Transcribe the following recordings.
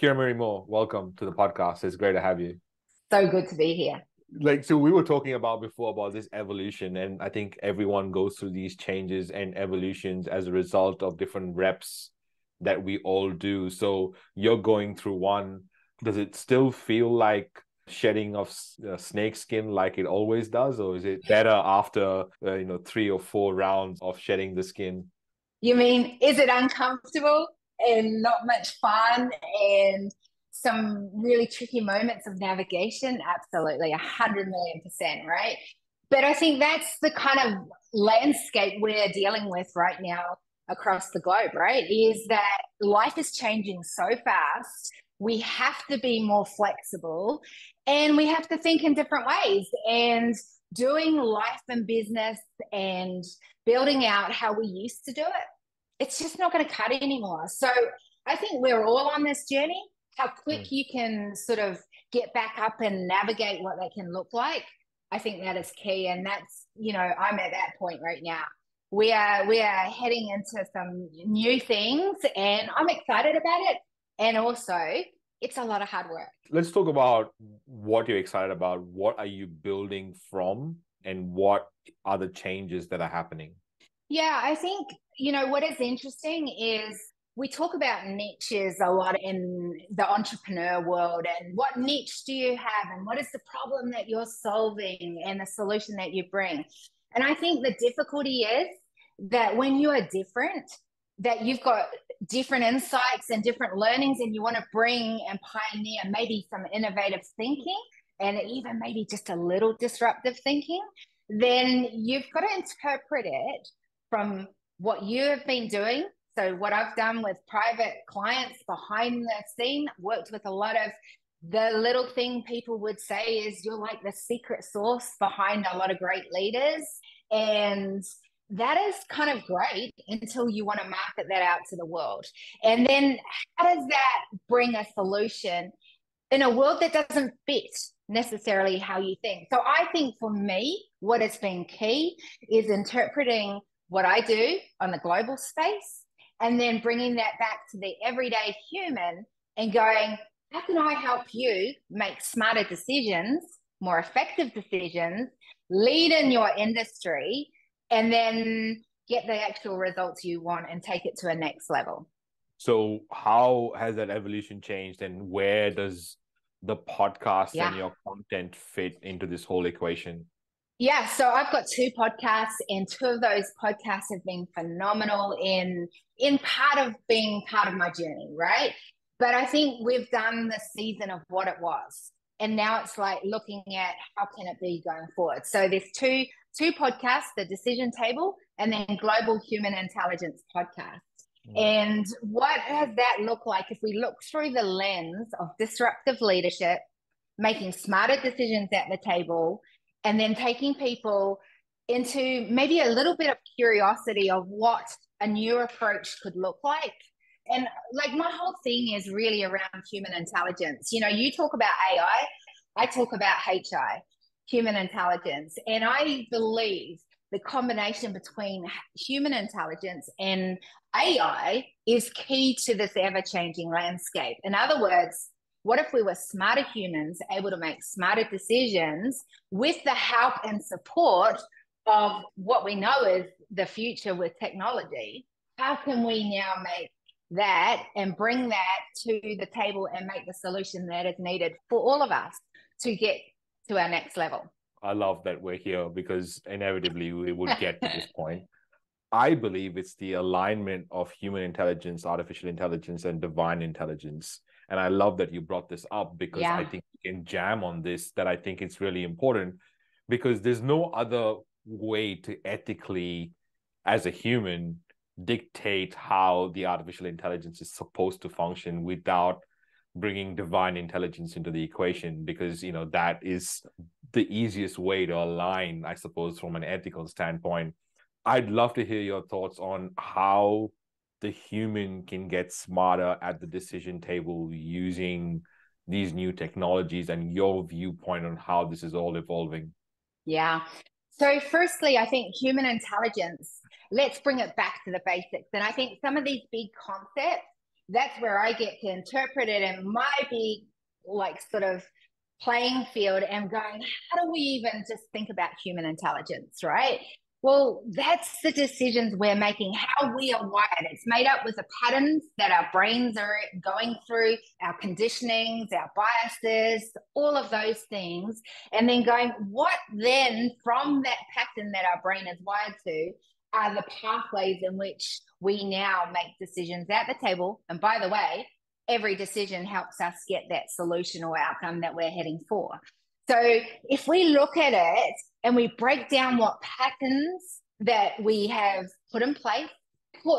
Kiri-Maree Moore, welcome to the podcast. It's great to have you. So good to be here. Like, so we were talking about before about this evolution, and I think everyone goes through these changes and evolutions as a result of different reps that we all do. So you're going through one. Does it still feel like shedding of snake skin like it always does, or is it better after 3 or 4 rounds of shedding the skin? You mean, is it uncomfortable and not much fun and some really tricky moments of navigation? Absolutely, 100 million %, right? But I think that's the kind of landscape we're dealing with right now across the globe, right? Is that life is changing so fast. We have to be more flexible and we have to think in different ways, and doing life and business and building out how we used to do it, it's just not going to cut anymore. So I think we're all on this journey. How quick you can sort of get back up and navigate what they can look like, I think that is key. And that's, you know, I'm at that point right now. We are heading into some new things and I'm excited about it. And also, it's a lot of hard work. Let's talk about what you're excited about. What are you building from, and what are the changes that are happening? Yeah, I think, you know, what is interesting is we talk about niches a lot in the entrepreneur world, and what niche do you have and what is the problem that you're solving and the solution that you bring. And I think the difficulty is that when you are different, that you've got different insights and different learnings, and you want to bring and pioneer maybe some innovative thinking and even maybe just a little disruptive thinking, then you've got to interpret it from what you have been doing. So what I've done with private clients behind the scene, worked with a lot of the little thing people would say is you're like the secret sauce behind a lot of great leaders. And that is kind of great until you want to market that out to the world. And then how does that bring a solution in a world that doesn't fit necessarily how you think? So I think for me, what has been key is interpreting what I do on the global space and then bringing that back to the everyday human and going, how can I help you make smarter decisions, more effective decisions, lead in your industry, and then get the actual results you want and take it to a next level. So how has that evolution changed, and where does the podcast and your content fit into this whole equation? Yeah, so I've got 2 podcasts, and 2 of those podcasts have been phenomenal in part of being part of my journey, right? But I think we've done the season of what it was, and now it's like looking at how can it be going forward. So there's 2 podcasts, the Decision Table and then Global Human Intelligence Podcast. And what does that look like if we look through the lens of disruptive leadership, making smarter decisions at the table, and then taking people into maybe a little bit of curiosity of what a new approach could look like. And like my whole thing is really around human intelligence. You know, you talk about AI, I talk about HI. Human intelligence. And I believe the combination between human intelligence and AI is key to this ever-changing landscape. In other words, what if we were smarter humans able to make smarter decisions with the help and support of what we know is the future with technology? How can we now make that and bring that to the table and make the solution that is needed for all of us to get to our next level? I love that we're here, because inevitably we would get to this point. I believe it's the alignment of human intelligence, artificial intelligence, and divine intelligence. And I love that you brought this up, because I think you can jam on this, that I think it's really important, because there's no other way to ethically, as a human, dictate how the artificial intelligence is supposed to function without bringing divine intelligence into the equation, because, you know, that is the easiest way to align, I suppose, from an ethical standpoint. I'd love to hear your thoughts on how the human can get smarter at the decision table using these new technologies, and your viewpoint on how this is all evolving. Yeah. So firstly, I think human intelligence, let's bring it back to the basics. And I think some of these big concepts that's where I get to interpret it and my big, like, sort of playing field and going, how do we even just think about human intelligence, right? Well, that's the decisions we're making, how we are wired. It's made up with the patterns that our brains are going through, our conditionings, our biases, all of those things. And then going, what then from that pattern that our brain is wired to are the pathways in which we now make decisions at the table? And by the way, every decision helps us get that solution or outcome that we're heading for. So if we look at it and we break down what patterns that we have put in place,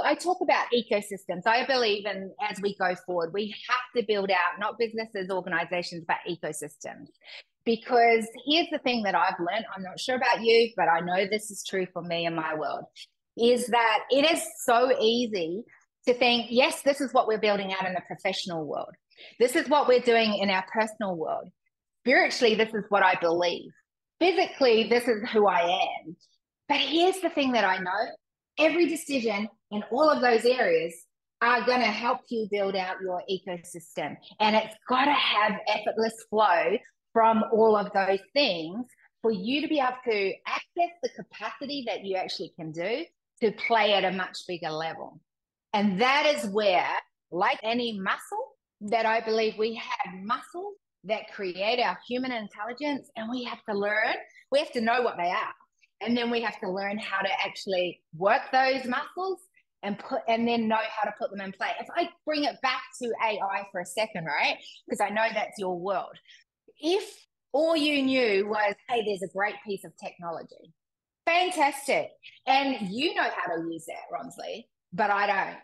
I talk about ecosystems. I believe in, as we go forward, we have to build out not businesses, organizations, but ecosystems. Because here's the thing that I've learned, I'm not sure about you, but I know this is true for me in my world, is that it is so easy to think, yes, this is what we're building out in the professional world. This is what we're doing in our personal world. Spiritually, this is what I believe. Physically, this is who I am. But here's the thing that I know. Every decision in all of those areas are going to help you build out your ecosystem. And it's got to have effortless flow from all of those things for you to be able to access the capacity that you actually can do to play at a much bigger level. And that is where, like any muscle, that I believe we have muscles that create our human intelligence, and we have to learn, we have to know what they are, and then we have to learn how to actually work those muscles and then know how to put them in play. If I bring it back to AI for a second, right, because I know that's your world. If all you knew was, hey, there's a great piece of technology, fantastic, and you know how to use that, Ronsley, but I don't.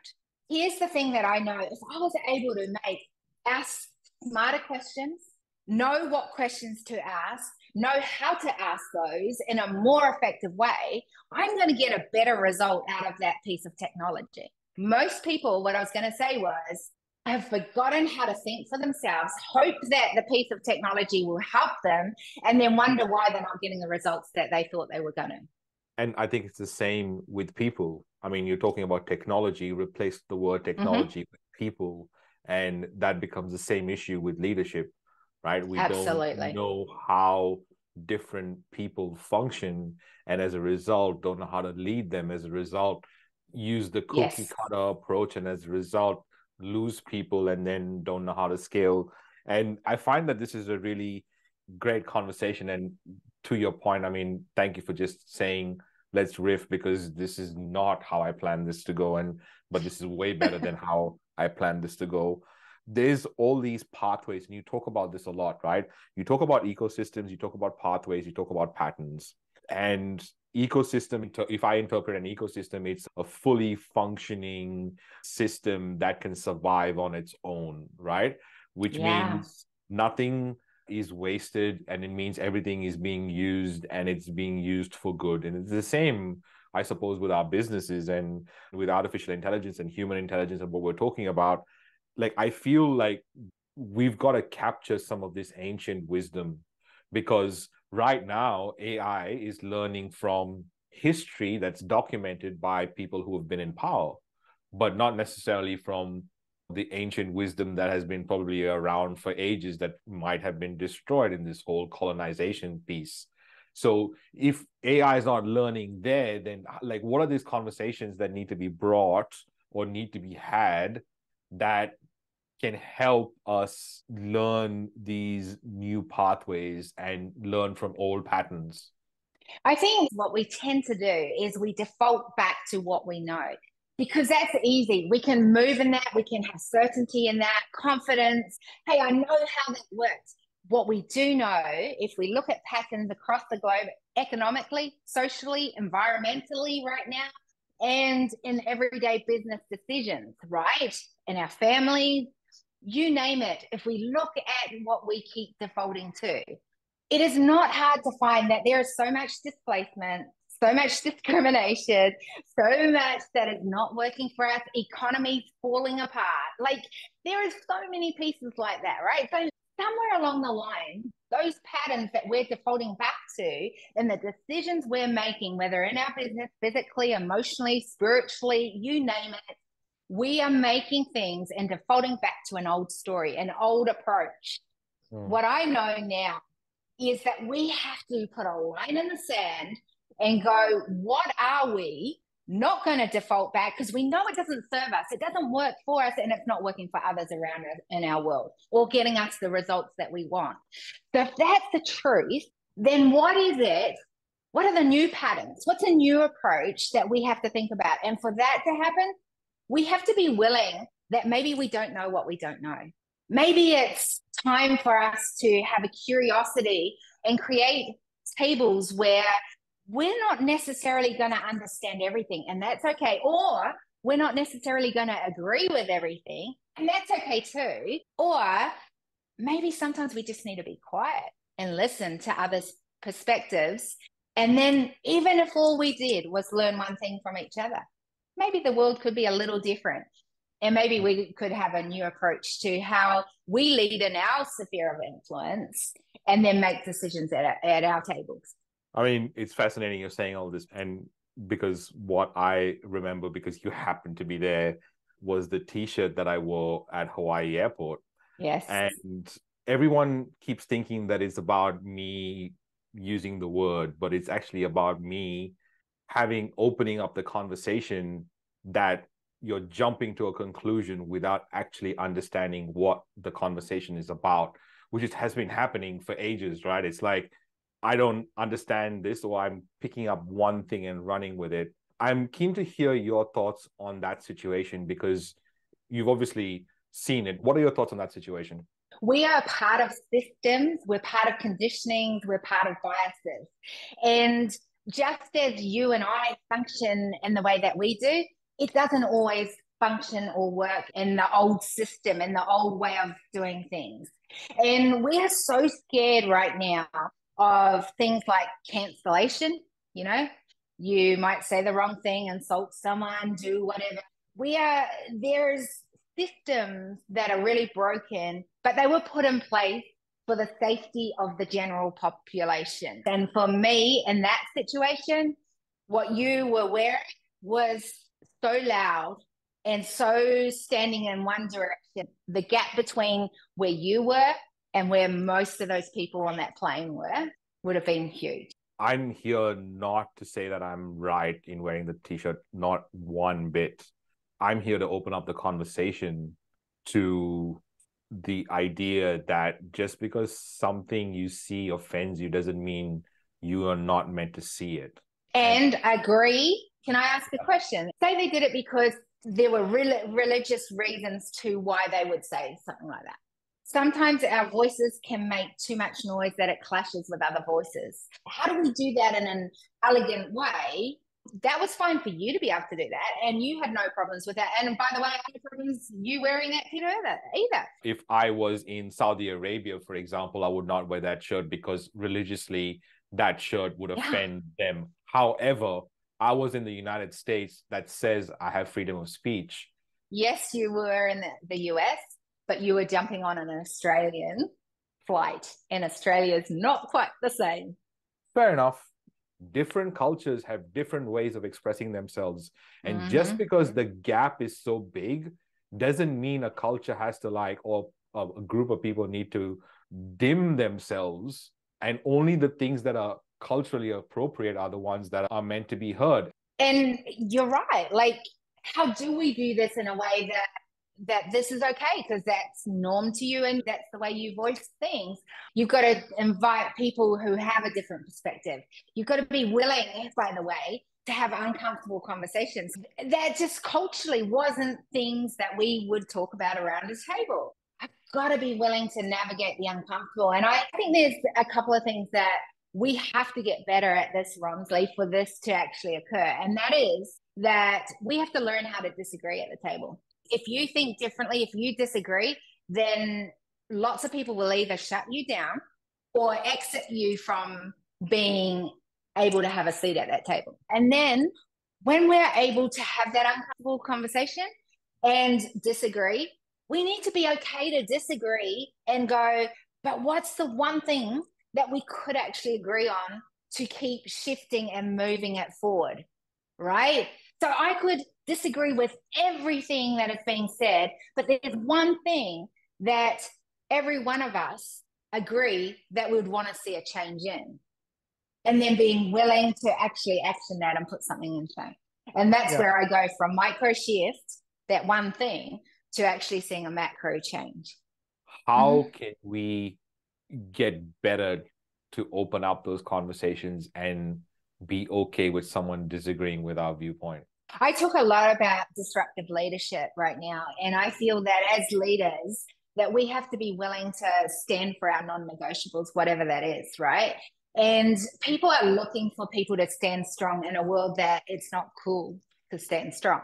Here's the thing that I know. If I was able to make us smarter questions, know what questions to ask, know how to ask those in a more effective way, I'm going to get a better result out of that piece of technology. Most people, what I was going to say was, have forgotten how to think for themselves, hope that the piece of technology will help them, and then wonder why they're not getting the results that they thought they were going to. And I think it's the same with people. I mean, you're talking about technology, replace the word technology with people. And that becomes the same issue with leadership, right? We don't know how different people function, and as a result, don't know how to lead them. As a result, use the cookie cutter approach, and as a result, lose people and then don't know how to scale. And I find that this is a really great conversation. And to your point, I mean, thank you for just saying, let's riff, because this is not how I planned this to go. But this is way better than how I planned this to go. There's all these pathways, and you talk about this a lot, right? You talk about ecosystems, you talk about pathways, you talk about patterns. And ecosystem, if I interpret an ecosystem, it's a fully functioning system that can survive on its own, right? Which means nothing is wasted, and it means everything is being used, and it's being used for good. And it's the same, I suppose, with our businesses and with artificial intelligence and human intelligence and what we're talking about. Like, I feel like we've got to capture some of this ancient wisdom, because right now AI is learning from history that's documented by people who have been in power, but not necessarily from the ancient wisdom that has been probably around for ages that might have been destroyed in this whole colonization piece. So if AI is not learning there, then like, what are these conversations that need to be brought or need to be had that can help us learn these new pathways and learn from old patterns? I think what we tend to do is we default back to what we know, because that's easy. We can move in that. We can have certainty in that, confidence. Hey, I know how that works. What we do know, if we look at patterns across the globe, economically, socially, environmentally right now, and in everyday business decisions, right? In our families, you name it. If we look at what we keep defaulting to, it is not hard to find that there is so much displacement, so much discrimination, so much that is not working for us, economies falling apart. Like, there are so many pieces like that, right? So somewhere along the line, those patterns that we're defaulting back to in the decisions we're making, whether in our business, physically, emotionally, spiritually, you name it, We are making things and defaulting back to an old story, an old approach. What I know now is that we have to put a line in the sand and go, what are we not going to default back? Because we know it doesn't serve us. It doesn't work for us, and it's not working for others around us in our world or getting us the results that we want. So if that's the truth, then what is it? What are the new patterns? What's a new approach that we have to think about? And for that to happen, we have to be willing that maybe we don't know what we don't know. Maybe it's time for us to have a curiosity and create tables where we're not necessarily going to understand everything, and that's okay. Or we're not necessarily going to agree with everything, and that's okay too. Or maybe sometimes we just need to be quiet and listen to others' perspectives. And then even if all we did was learn one thing from each other, maybe the world could be a little different. And maybe we could have a new approach to how we lead in our sphere of influence and then make decisions at our tables. I mean, it's fascinating you're saying all this. And because what I remember, because you happened to be there, was the T-shirt that I wore at Hawaii Airport. Yes. And everyone keeps thinking that it's about me using the word, but it's actually about me opening up the conversation that you're jumping to a conclusion without actually understanding what the conversation is about, which has been happening for ages, right? It's like, I don't understand this, or I'm picking up one thing and running with it. I'm keen to hear your thoughts on that situation, because you've obviously seen it. What are your thoughts on that situation? We are part of systems. We're part of conditionings. We're part of biases. And just as you and I function in the way that we do, it doesn't always function or work in the old system, in the old way of doing things. And we are so scared right now of things like cancellation. You know, you might say the wrong thing, insult someone, do whatever. There's systems that are really broken, but they were put in place for the safety of the general population. And for me, in that situation, what you were wearing was so loud and so standing in one direction. The gap between where you were and where most of those people on that plane were would have been huge. I'm here not to say that I'm right in wearing the T-shirt, not one bit. I'm here to open up the conversation to the idea that just because something you see offends you doesn't mean you are not meant to see it. And I agree. Can I ask a question? Say they did it because there were religious reasons to why they would say something like that. Sometimes our voices can make too much noise that it clashes with other voices. How do we do that in an elegant way? That was fine for you to be able to do that, and you had no problems with that. And by the way, I had no problems you wearing that shirt either. If I was in Saudi Arabia, for example, I would not wear that shirt because religiously that shirt would offend them. However, I was in the United States that says I have freedom of speech. Yes, you were in the US, but you were jumping on an Australian flight, and Australia's not quite the same. Fair enough. Different cultures have different ways of expressing themselves. And just because the gap is so big doesn't mean a culture has to or a group of people need to dim themselves. And only the things that are culturally appropriate are the ones that are meant to be heard. And you're right. How do we do this in a way that this is okay, because that's norm to you and that's the way you voice things? You've got to invite people who have a different perspective. You've got to be willing, by the way, to have uncomfortable conversations. That just culturally wasn't things that we would talk about around a table. I've got to be willing to navigate the uncomfortable. And I think there's a couple of things that we have to get better at this, Ronsley, for this to actually occur. And that is that we have to learn how to disagree at the table. If you think differently, if you disagree, then lots of people will either shut you down or exit you from being able to have a seat at that table. And then when we're able to have that uncomfortable conversation and disagree, we need to be okay to disagree and go, but what's the one thing that we could actually agree on to keep shifting and moving it forward, right? So I could disagree with everything that is being said, but there's one thing that every one of us agree that we would want to see a change in, and then being willing to actually action that and put something in change. And that's where I go from micro shift, that one thing, to actually seeing a macro change. How can we get better to open up those conversations and be okay with someone disagreeing with our viewpoint? I talk a lot about disruptive leadership right now. And I feel that as leaders, that we have to be willing to stand for our non-negotiables, whatever that is, right? And people are looking for people to stand strong in a world that it's not cool to stand strong.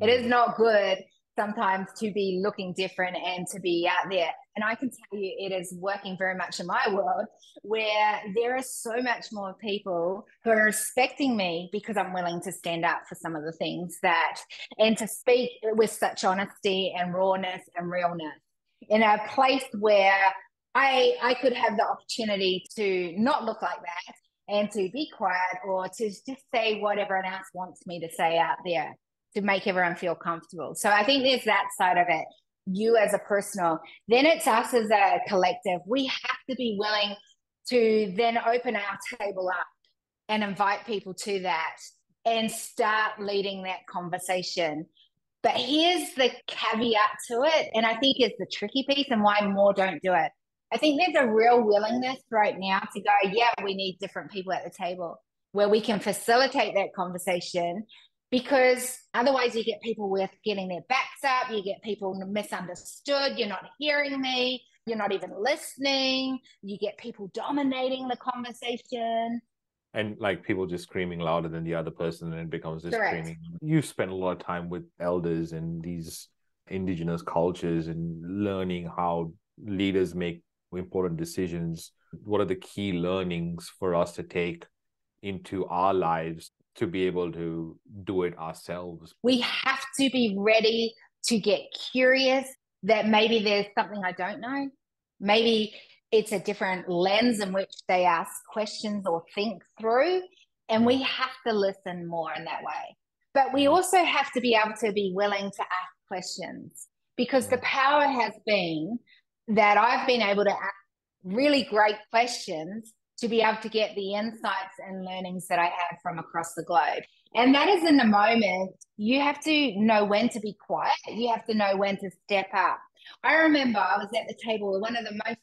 It is not good sometimes to be looking different and to be out there. And I can tell you it is working very much in my world, where there are so much more people who are respecting me because I'm willing to stand up for some of the things that, and to speak with such honesty and rawness and realness. In a place where I could have the opportunity to not look like that and to be quiet, or to just say what everyone else wants me to say out there to make everyone feel comfortable. So I think there's that side of it, you as a personal. Then it's us as a collective. We have to be willing to then open our table up and invite people to that and start leading that conversation. But here's the caveat to it, and I think it's the tricky piece and why more don't do it. I think there's a real willingness right now to go, yeah, we need different people at the table where we can facilitate that conversation, because otherwise you get people with getting their backs up, you get people misunderstood, you're not hearing me, you're not even listening, you get people dominating the conversation. And like people just screaming louder than the other person, and it becomes this screaming. You've spent a lot of time with elders and these indigenous cultures and learning how leaders make important decisions. What are the key learnings for us to take into our lives to be able to do it ourselves? We have to be ready to get curious that maybe there's something I don't know. Maybe it's a different lens in which they ask questions or think through. And we have to listen more in that way. But we also have to be able to be willing to ask questions, because the power has been that I've been able to ask really great questions to be able to get the insights and learnings that I have from across the globe. And that is in the moment. You have to know when to be quiet. You have to know when to step up. I remember I was at the table with one of the most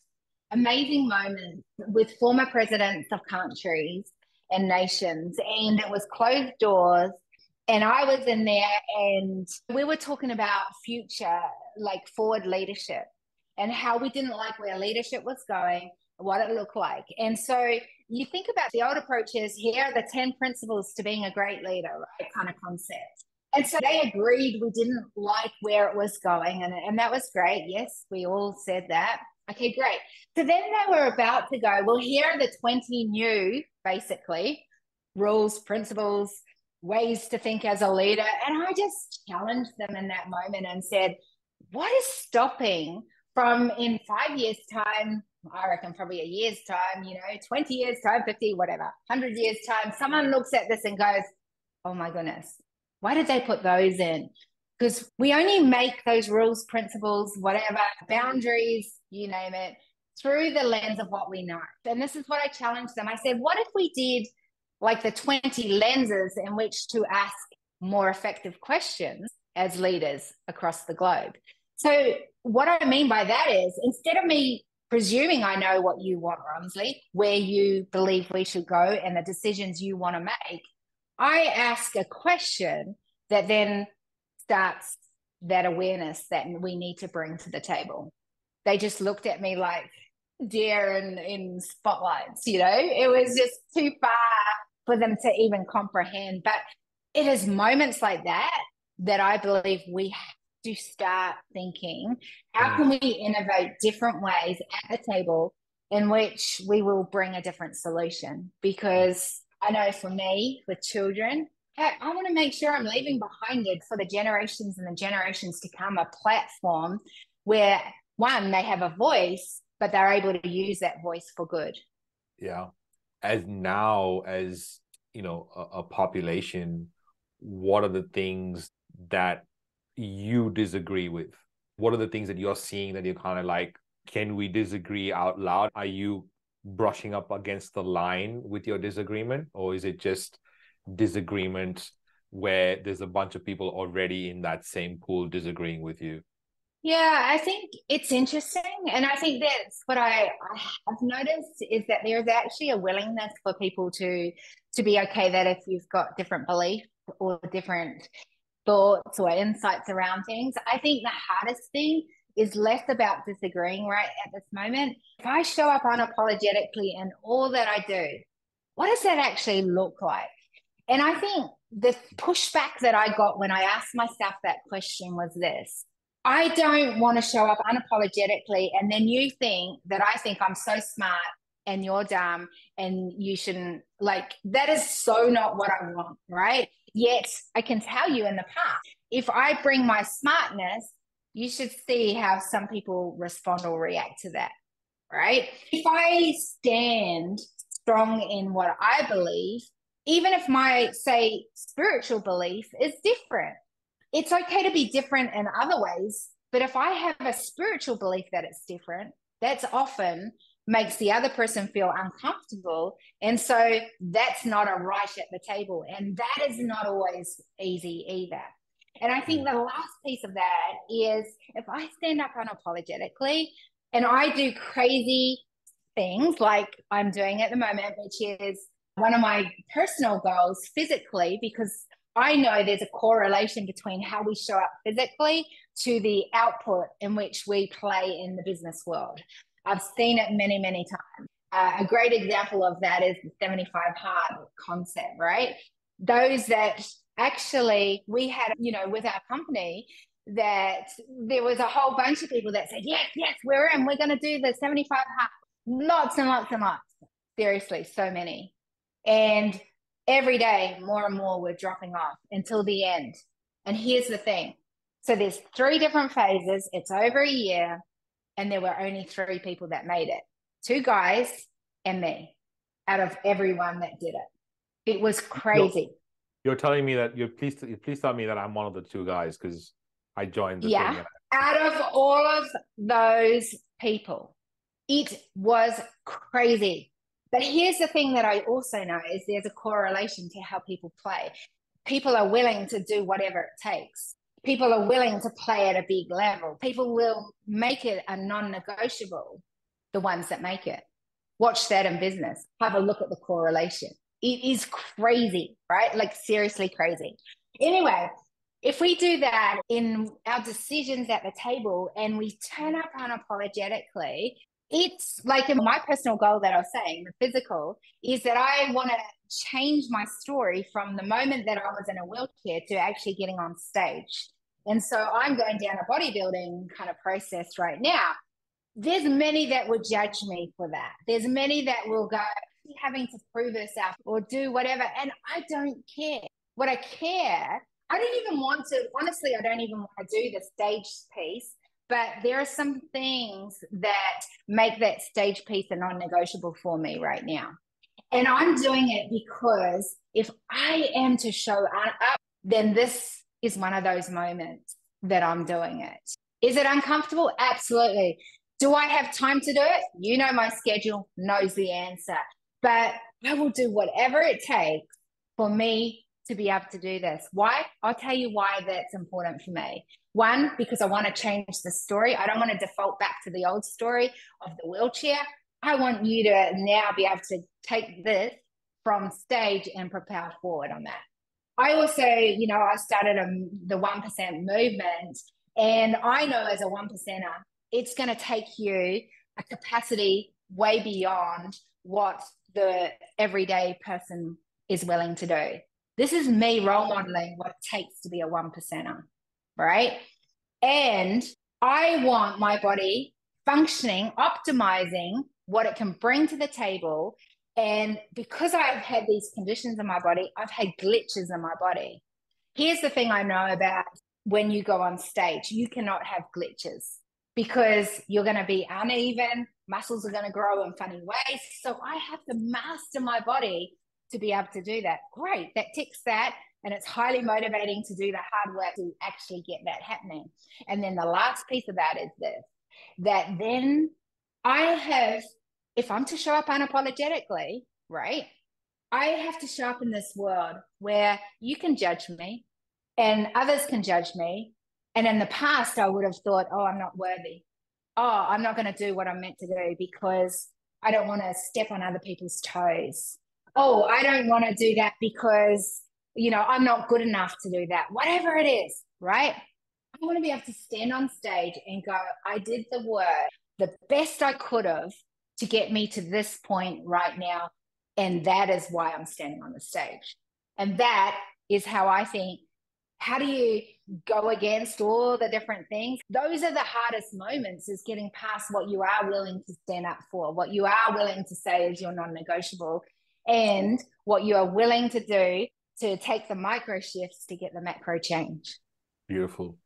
amazing moments with former presidents of countries and nations, and it was closed doors, and I was in there, and we were talking about future, like forward leadership, and how we didn't like where leadership was going, what it looked like. And so you think about the old approaches, here are the 10 principles to being a great leader, right, kind of concept. And so they agreed we didn't like where it was going, and that was great. Yes, we all said that. Okay, great. So then they were about to go, well, here are the 20 new, basically, rules, principles, ways to think as a leader. And I just challenged them in that moment and said, what is stopping from in 5 years' time, I reckon probably a year's time, 20 years' time, 50, whatever, 100 years' time, someone looks at this and goes, oh my goodness, why did they put those in? Because we only make those rules, principles, whatever, boundaries, you name it, through the lens of what we know. And this is what I challenged them. I said, what if we did like the 20 lenses in which to ask more effective questions as leaders across the globe? So what I mean by that is, instead of me presuming I know what you want, Ronsley, where you believe we should go and the decisions you want to make, I ask a question that then starts that awareness that we need to bring to the table. They just looked at me like deer in spotlights, It was just too far for them to even comprehend. But it is moments like that that I believe we have to start thinking, how can we innovate different ways at the table in which we will bring a different solution? Because I know for me, with children, I want to make sure I'm leaving behind it for the generations and the generations to come a platform where, one, they have a voice, but they're able to use that voice for good. Yeah. As now, as, a population, what are the things that you disagree with? What are the things that you're seeing that you're kind of like, can we disagree out loud? Are you brushing up against the line with your disagreement? Or is it just disagreement where there's a bunch of people already in that same pool disagreeing with you? Yeah, I think it's interesting. And I think that's what I have noticed is that there's actually a willingness for people to be okay that if you've got different beliefs or different thoughts or insights around things. I think the hardest thing is less about disagreeing right at this moment. If I show up unapologetically in all that I do, what does that actually look like? And I think the pushback that I got when I asked myself that question was this: I don't want to show up unapologetically and then you think that I think I'm so smart and you're dumb and you shouldn't, like, that is so not what I want, right? Yet I can tell you in the past, if I bring my smartness, you should see how some people respond or react to that, right? If I stand strong in what I believe, even if my, say, spiritual belief is different, it's okay to be different in other ways. But if I have a spiritual belief that it's different, that's often makes the other person feel uncomfortable. And so that's not a right at the table. And that is not always easy either. And I think the last piece of that is if I stand up unapologetically and I do crazy things like I'm doing at the moment, which is one of my personal goals physically, because I know there's a correlation between how we show up physically to the output in which we play in the business world. I've seen it many, many times. A great example of that is the 75 hard concept, right? Those that actually we had, you know, with our company, that there was a whole bunch of people that said, yes, we're in, we're going to do the 75 hard. Lots and lots and lots. Seriously, so many. And every day, more and more were dropping off until the end. And here's the thing. So there's 3 different phases. It's over a year. And there were only 3 people that made it, 2 guys and me, out of everyone that did it. It was crazy. You're telling me that please tell me that I'm one of the 2 guys, because I joined the thing. Out of all of those people, it was crazy. But here's the thing that I also know is there's a correlation to how people play. People are willing to do whatever it takes. People are willing to play at a big level. People will make it a non-negotiable, the ones that make it. Watch that in business. Have a look at the correlation. It is crazy, right? Like, seriously crazy. Anyway, if we do that in our decisions at the table and we turn up unapologetically, it's like in my personal goal that I was saying, the physical, is that I want to change my story from the moment that I was in a wheelchair to actually getting on stage. And so I'm going down a bodybuilding kind of process right now. There's many that would judge me for that. There's many that will go having to prove herself or do whatever. And I don't care. What I care, I don't even want to, honestly, I don't even want to do the stage piece, but there are some things that make that stage piece a non-negotiable for me right now. And I'm doing it because if I am to show up, then this is one of those moments that I'm doing it. Is it uncomfortable? Absolutely. Do I have time to do it? You know, my schedule knows the answer, but I will do whatever it takes for me to be able to do this. Why? I'll tell you why that's important for me. 1, because I want to change the story. I don't want to default back to the old story of the wheelchair. I want you to now be able to take this from stage and propel forward on that. I also, you know, I started the 1% movement, and I know as a 1%er, it's going to take you a capacity way beyond what the everyday person is willing to do. This is me role modeling what it takes to be a 1%er, right? And I want my body functioning, optimizing what it can bring to the table. And because I've had these conditions in my body, I've had glitches in my body. Here's the thing I know about when you go on stage, you cannot have glitches because you're going to be uneven, muscles are going to grow in funny ways. So I have to master my body to be able to do that. Great, that ticks that. And it's highly motivating to do the hard work to actually get that happening. And then the last piece of that is this, that then I have, if I'm to show up unapologetically, right, I have to show up in this world where you can judge me and others can judge me. And in the past, I would have thought, oh, I'm not worthy. Oh, I'm not going to do what I'm meant to do because I don't want to step on other people's toes. Oh, I don't want to do that because, you know, I'm not good enough to do that. Whatever it is, right? I want to be able to stand on stage and go, I did the work the best I could have to get me to this point right now. And that is why I'm standing on the stage. And that is how I think, how do you go against all the different things? Those are the hardest moments, is getting past what you are willing to stand up for, what you are willing to say is your non-negotiable, and what you are willing to do to take the micro shifts to get the macro change. Beautiful.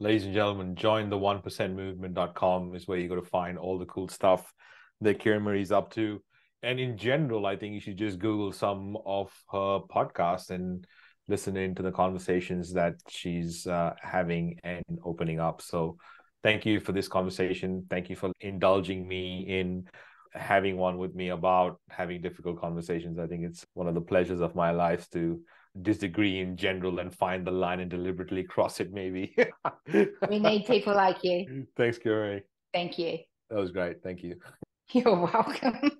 Ladies and gentlemen, join the 1%movement.com is where you go to find all the cool stuff that Kiri-Maree is up to. And in general, I think you should just Google some of her podcasts and listen into the conversations that she's having and opening up. So thank you for this conversation. Thank you for indulging me in having one with me about having difficult conversations. I think it's one of the pleasures of my life to disagree in general and find the line and deliberately cross it, maybe. We need people like you. Thanks, Kiri. Thank you. That was great. Thank you. You're welcome.